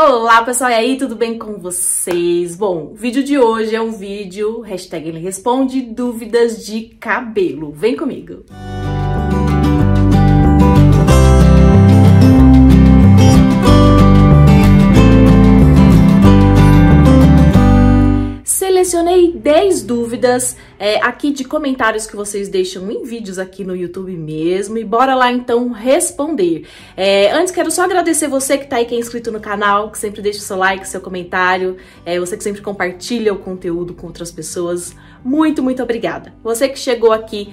Olá pessoal, e aí, tudo bem com vocês? Bom, o vídeo de hoje é um vídeo hashtag ele responde dúvidas de cabelo. Vem comigo! Selecionei 10 dúvidas aqui de comentários que vocês deixam em vídeos aqui no YouTube mesmo, e bora lá então responder. Antes quero só agradecer você que tá aí, que é inscrito no canal, que sempre deixa o seu like, seu comentário, você que sempre compartilha o conteúdo com outras pessoas, muito, muito obrigada. Você que chegou aqui,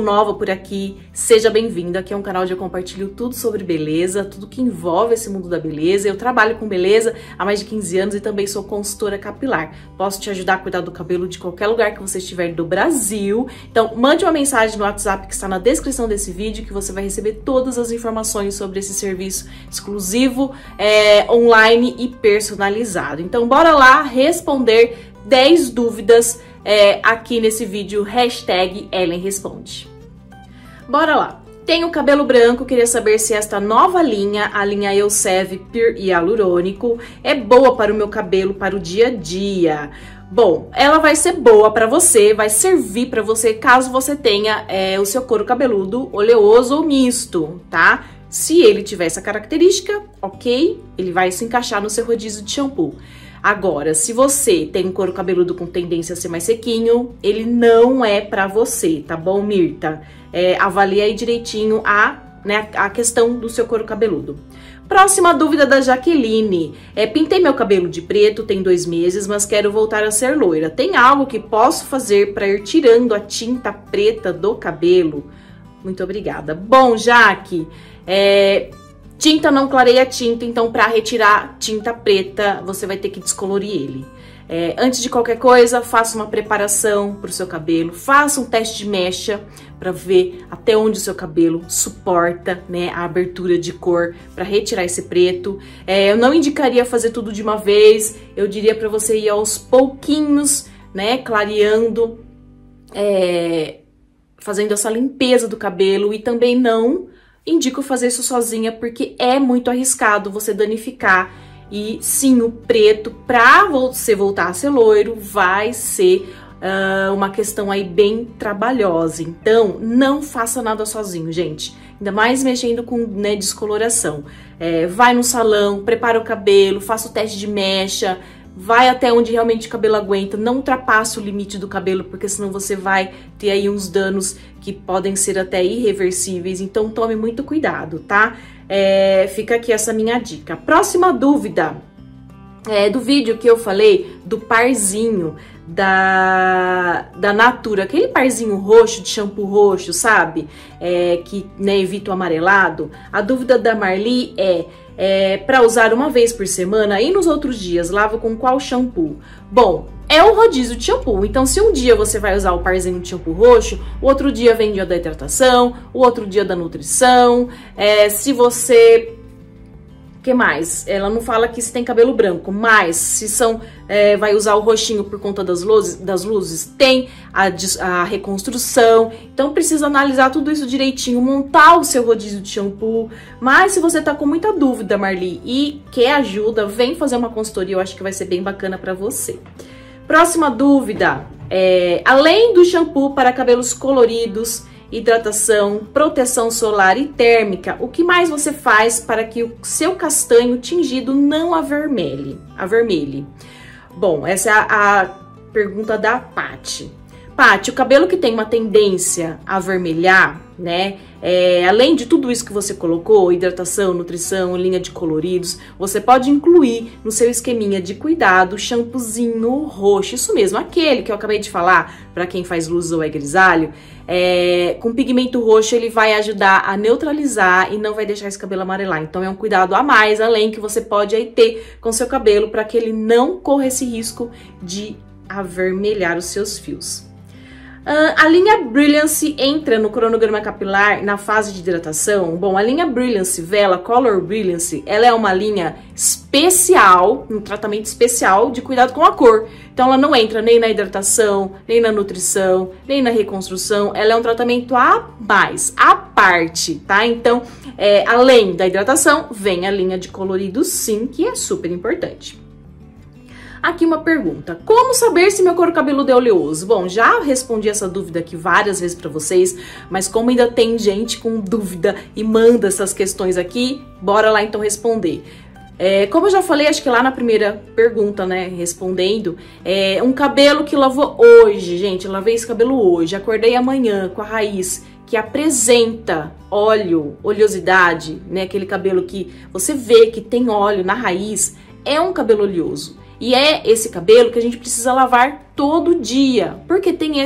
nova por aqui, seja bem-vindo. Aqui é um canal onde eu compartilho tudo sobre beleza, tudo que envolve esse mundo da beleza. Eu trabalho com beleza há mais de 15 anos e também sou consultora capilar. Posso te ajudar a cuidar do cabelo de qualquer lugar que você estiver do Brasil. Então, mande uma mensagem no WhatsApp que está na descrição desse vídeo, que você vai receber todas as informações sobre esse serviço exclusivo, online e personalizado. Então, bora lá responder 10 dúvidas aqui nesse vídeo, hashtag Ellen Responde. Bora lá! Tenho cabelo branco, queria saber se esta nova linha, a linha Elseve Pure Hyaluronic, é boa para o meu cabelo, para o dia a dia. Bom, ela vai ser boa pra você, vai servir pra você caso você tenha o seu couro cabeludo oleoso ou misto, tá? Se ele tiver essa característica, ok, ele vai se encaixar no seu rodízio de shampoo. Agora, se você tem um couro cabeludo com tendência a ser mais sequinho, ele não é pra você, tá bom, Mirta? Avalia aí direitinho a questão do seu couro cabeludo. Próxima dúvida da Jaqueline. Pintei meu cabelo de preto, tem 2 meses, mas quero voltar a ser loira. Tem algo que posso fazer para ir tirando a tinta preta do cabelo? Muito obrigada. Bom, Jaque, tinta não clareia a tinta, então para retirar tinta preta, você vai ter que descolorir ele. Antes de qualquer coisa, faça uma preparação para o seu cabelo, faça um teste de mecha para ver até onde o seu cabelo suporta, né, a abertura de cor para retirar esse preto. Eu não indicaria fazer tudo de uma vez, eu diria para você ir aos pouquinhos, né, clareando, fazendo essa limpeza do cabelo, e também não indico fazer isso sozinha porque é muito arriscado você danificar. E sim, o preto, pra você voltar a ser loiro, vai ser uma questão aí bem trabalhosa. Então, não faça nada sozinho, gente. Ainda mais mexendo com, né, descoloração. Vai no salão, prepara o cabelo, faça o teste de mecha, vai até onde realmente o cabelo aguenta, não ultrapasse o limite do cabelo, porque senão você vai ter aí uns danos que podem ser até irreversíveis, então tome muito cuidado, tá? Fica aqui essa minha dica. Próxima dúvida é do vídeo que eu falei do parzinho da Natura, aquele parzinho roxo, de shampoo roxo, sabe? Que, né, evita o amarelado. A dúvida da Marli é para usar uma vez por semana, e nos outros dias lavo com qual shampoo? Bom, é um rodízio de shampoo, então se um dia você vai usar o parzinho de shampoo roxo, o outro dia vem dia da hidratação, o outro dia da nutrição, se você... que mais? Ela não fala que se tem cabelo branco, mas se são... vai usar o roxinho por conta das luzes, tem a reconstrução, então precisa analisar tudo isso direitinho, montar o seu rodízio de shampoo. Mas se você tá com muita dúvida, Marli, e quer ajuda, vem fazer uma consultoria, eu acho que vai ser bem bacana pra você. Próxima dúvida, além do shampoo para cabelos coloridos, hidratação, proteção solar e térmica, o que mais você faz para que o seu castanho tingido não avermelhe? Bom, essa é a pergunta da Paty. Paty, o cabelo que tem uma tendência a avermelhar, né? Além de tudo isso que você colocou, hidratação, nutrição, linha de coloridos, você pode incluir no seu esqueminha de cuidado shampoozinho roxo, isso mesmo, aquele que eu acabei de falar, para quem faz luz ou é grisalho, com pigmento roxo ele vai ajudar a neutralizar e não vai deixar esse cabelo amarelar, então é um cuidado a mais, além que você pode aí ter com seu cabelo, para que ele não corra esse risco de avermelhar os seus fios. A linha Brilliance entra no cronograma capilar na fase de hidratação? Bom, a linha Brilliance, Wella, Color Brilliance, ela é uma linha específica especial, um tratamento especial de cuidado com a cor. Então ela não entra nem na hidratação, nem na nutrição, nem na reconstrução. Ela é um tratamento a mais, a parte, tá? Então, além da hidratação, vem a linha de colorido sim, que é super importante. Aqui uma pergunta: como saber se meu couro cabeludo é oleoso? Bom, já respondi essa dúvida aqui várias vezes pra vocês, mas como ainda tem gente com dúvida e manda essas questões aqui, bora lá então responder. Como eu já falei, acho que lá na primeira pergunta, né, respondendo, um cabelo que lavou hoje, gente, lavei esse cabelo hoje, acordei amanhã com a raiz que apresenta óleo, oleosidade, né, aquele cabelo que você vê que tem óleo na raiz, é um cabelo oleoso. E é esse cabelo que a gente precisa lavar todo dia, porque tem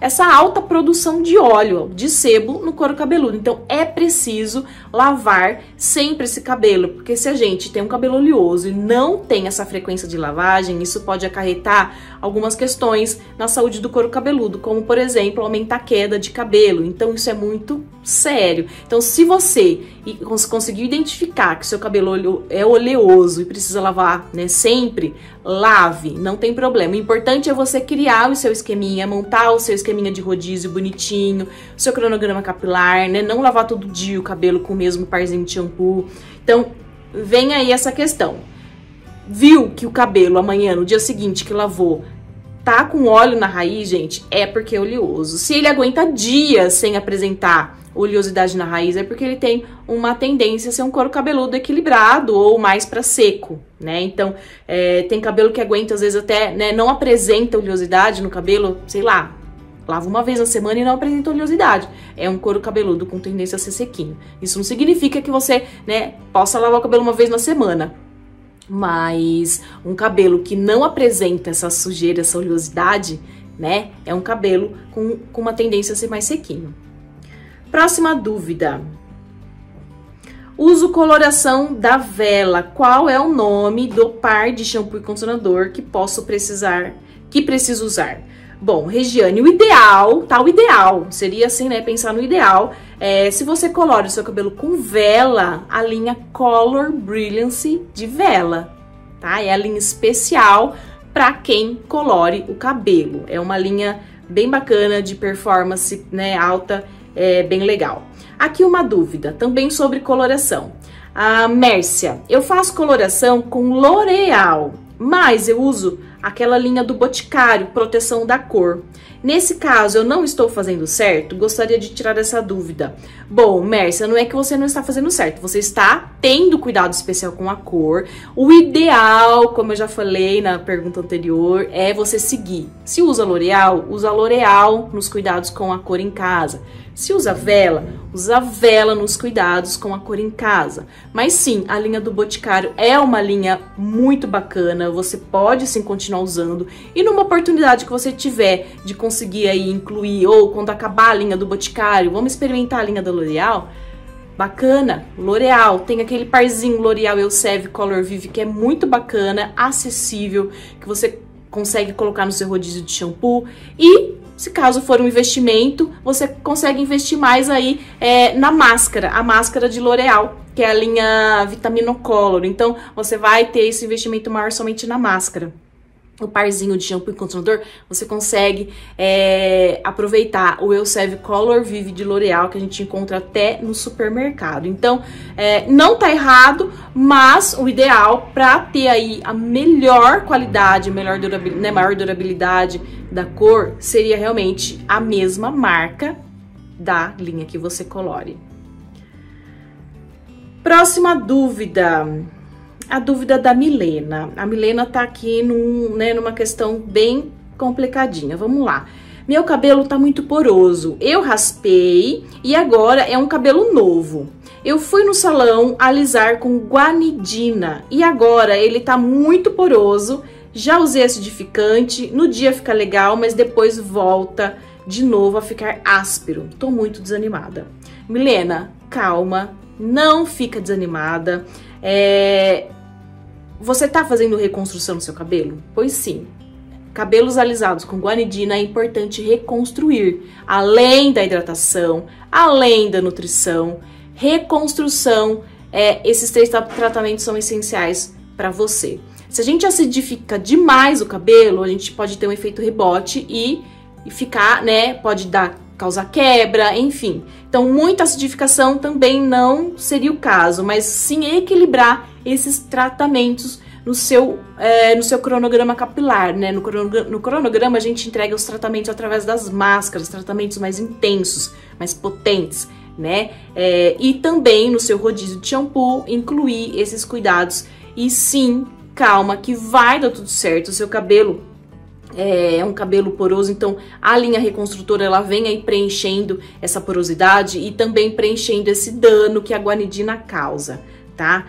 essa alta produção de óleo, de sebo no couro cabeludo. Então é preciso lavar sempre esse cabelo, porque se a gente tem um cabelo oleoso e não tem essa frequência de lavagem, isso pode acarretar algumas questões na saúde do couro cabeludo, como por exemplo, aumentar a queda de cabelo. Então isso é muito sério. Então se você conseguir identificar que seu cabelo é oleoso e precisa lavar, né, sempre, lave, não tem problema. O importante é você criar o seu esqueminha, montar o seu esqueminha de rodízio bonitinho, o seu cronograma capilar, né? Não lavar todo dia o cabelo com o mesmo parzinho de shampoo. Então, vem aí essa questão. Viu que o cabelo amanhã, no dia seguinte que lavou, tá com óleo na raiz, gente? É porque é oleoso. Se ele aguenta dias sem apresentar oleosidade na raiz, é porque ele tem uma tendência a ser um couro cabeludo equilibrado ou mais para seco, né? Então, tem cabelo que aguenta, às vezes até, né, não apresenta oleosidade no cabelo, sei lá, lava uma vez na semana e não apresenta oleosidade. É um couro cabeludo com tendência a ser sequinho. Isso não significa que você, né, possa lavar o cabelo uma vez na semana. Mas um cabelo que não apresenta essa sujeira, essa oleosidade, né, é um cabelo com uma tendência a ser mais sequinho. Próxima dúvida. Uso coloração da Wella. Qual é o nome do par de shampoo e condicionador que preciso usar? Bom, Regiane, o ideal, tá? O ideal seria assim, né? Pensar no ideal. Se você colora o seu cabelo com Wella, a linha Color Brilliance de Wella, tá? É a linha especial para quem colore o cabelo. É uma linha bem bacana de performance, né? Alta, bem legal. Aqui uma dúvida também sobre coloração. A Mércia, eu faço coloração com L'Oréal, mas eu uso aquela linha do Boticário, proteção da cor. Nesse caso, eu não estou fazendo certo? Gostaria de tirar essa dúvida. Bom, Mércia, não é que você não está fazendo certo, você está tendo cuidado especial com a cor. O ideal, como eu já falei na pergunta anterior, é você seguir. Se usa L'Oréal, usa L'Oréal nos cuidados com a cor em casa. Se usa Wella nos cuidados com a cor em casa. Mas sim, a linha do Boticário é uma linha muito bacana, você pode sim continuar usando. E numa oportunidade que você tiver de conseguir aí incluir, ou quando acabar a linha do Boticário, vamos experimentar a linha da L'Oréal? Bacana, L'Oréal, tem aquele parzinho L'Oréal Elseve Color Vive que é muito bacana, acessível, que você consegue colocar no seu rodízio de shampoo e... se caso for um investimento, você consegue investir mais aí na máscara, a máscara de L'Oréal, que é a linha Vitaminocolor. Então, você vai ter esse investimento maior somente na máscara. O parzinho de shampoo e condicionador, você consegue aproveitar o Elseve Color Vive de L'Oréal, que a gente encontra até no supermercado. Então, não tá errado, mas o ideal para ter aí a melhor qualidade, melhor durabilidade, né, maior durabilidade da cor, seria realmente a mesma marca da linha que você colore. Próxima dúvida. A dúvida da Milena. A Milena tá aqui numa questão bem complicadinha. Vamos lá. Meu cabelo tá muito poroso. Eu raspei e agora é um cabelo novo. Eu fui no salão alisar com guanidina e agora ele tá muito poroso. Já usei acidificante. No dia fica legal, mas depois volta de novo a ficar áspero. Tô muito desanimada. Milena, calma. Não fica desanimada. Você tá fazendo reconstrução no seu cabelo? Pois sim. Cabelos alisados com guanidina é importante reconstruir. Além da hidratação, além da nutrição, reconstrução, esses três tratamentos são essenciais pra você. Se a gente acidifica demais o cabelo, a gente pode ter um efeito rebote e ficar, né, pode dar, causar quebra, enfim. Então, muita acidificação também não seria o caso, mas sim equilibrar esses tratamentos no seu cronograma capilar, né? No cronograma a gente entrega os tratamentos através das máscaras, tratamentos mais intensos, mais potentes, né? E também no seu rodízio de shampoo, incluir esses cuidados. E sim, calma, que vai dar tudo certo. O seu cabelo é um cabelo poroso, então a linha reconstrutora ela vem aí preenchendo essa porosidade e também preenchendo esse dano que a guanidina causa, tá?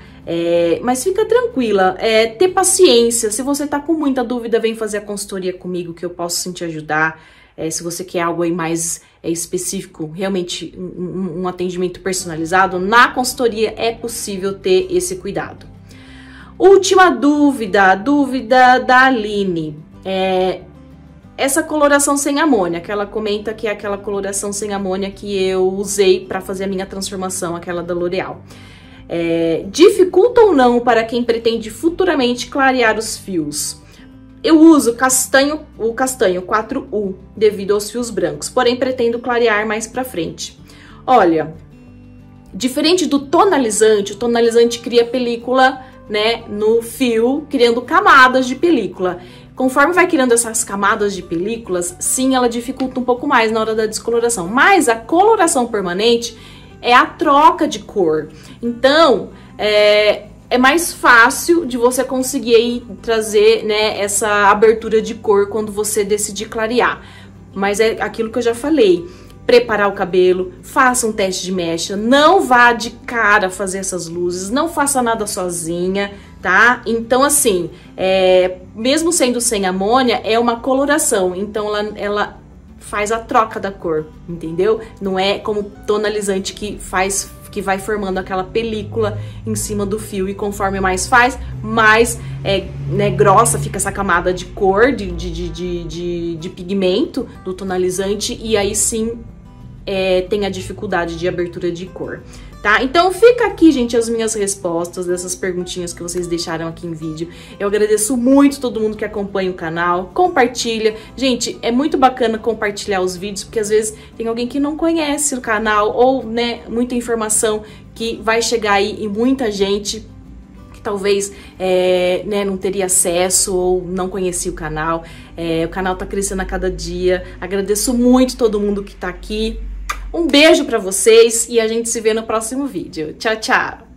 Mas fica tranquila, ter paciência. Se você tá com muita dúvida, vem fazer a consultoria comigo que eu posso sim te ajudar. Se você quer algo aí mais específico, realmente um atendimento personalizado, na consultoria é possível ter esse cuidado. Última dúvida, dúvida da Aline. Essa coloração sem amônia, que ela comenta que é aquela coloração sem amônia que eu usei para fazer a minha transformação, aquela da L'Oréal. Dificulta ou não para quem pretende futuramente clarear os fios? Eu uso o castanho 4U devido aos fios brancos, porém pretendo clarear mais pra frente. Olha, diferente do tonalizante, o tonalizante cria película, né, no fio, criando camadas de película. Conforme vai criando essas camadas de películas, sim, ela dificulta um pouco mais na hora da descoloração. Mas a coloração permanente é a troca de cor. Então, é mais fácil de você conseguir aí trazer, né, essa abertura de cor quando você decidir clarear. Mas é aquilo que eu já falei. Preparar o cabelo, faça um teste de mecha, não vá de cara fazer essas luzes, não faça nada sozinha, tá? Então, assim, mesmo sendo sem amônia, é uma coloração. Então, ela faz a troca da cor, entendeu? Não é como tonalizante que vai formando aquela película em cima do fio, e conforme mais faz, mais né, grossa fica essa camada de cor, de pigmento do tonalizante, e aí sim tem a dificuldade de abertura de cor, tá? Então fica aqui, gente, as minhas respostas dessas perguntinhas que vocês deixaram aqui em vídeo. Eu agradeço muito todo mundo que acompanha o canal, compartilha. Gente, é muito bacana compartilhar os vídeos, porque às vezes tem alguém que não conhece o canal, ou, né, muita informação que vai chegar aí em muita gente que talvez né, não teria acesso ou não conhecia o canal. O canal tá crescendo a cada dia. Agradeço muito todo mundo que tá aqui. Um beijo pra vocês e a gente se vê no próximo vídeo. Tchau, tchau!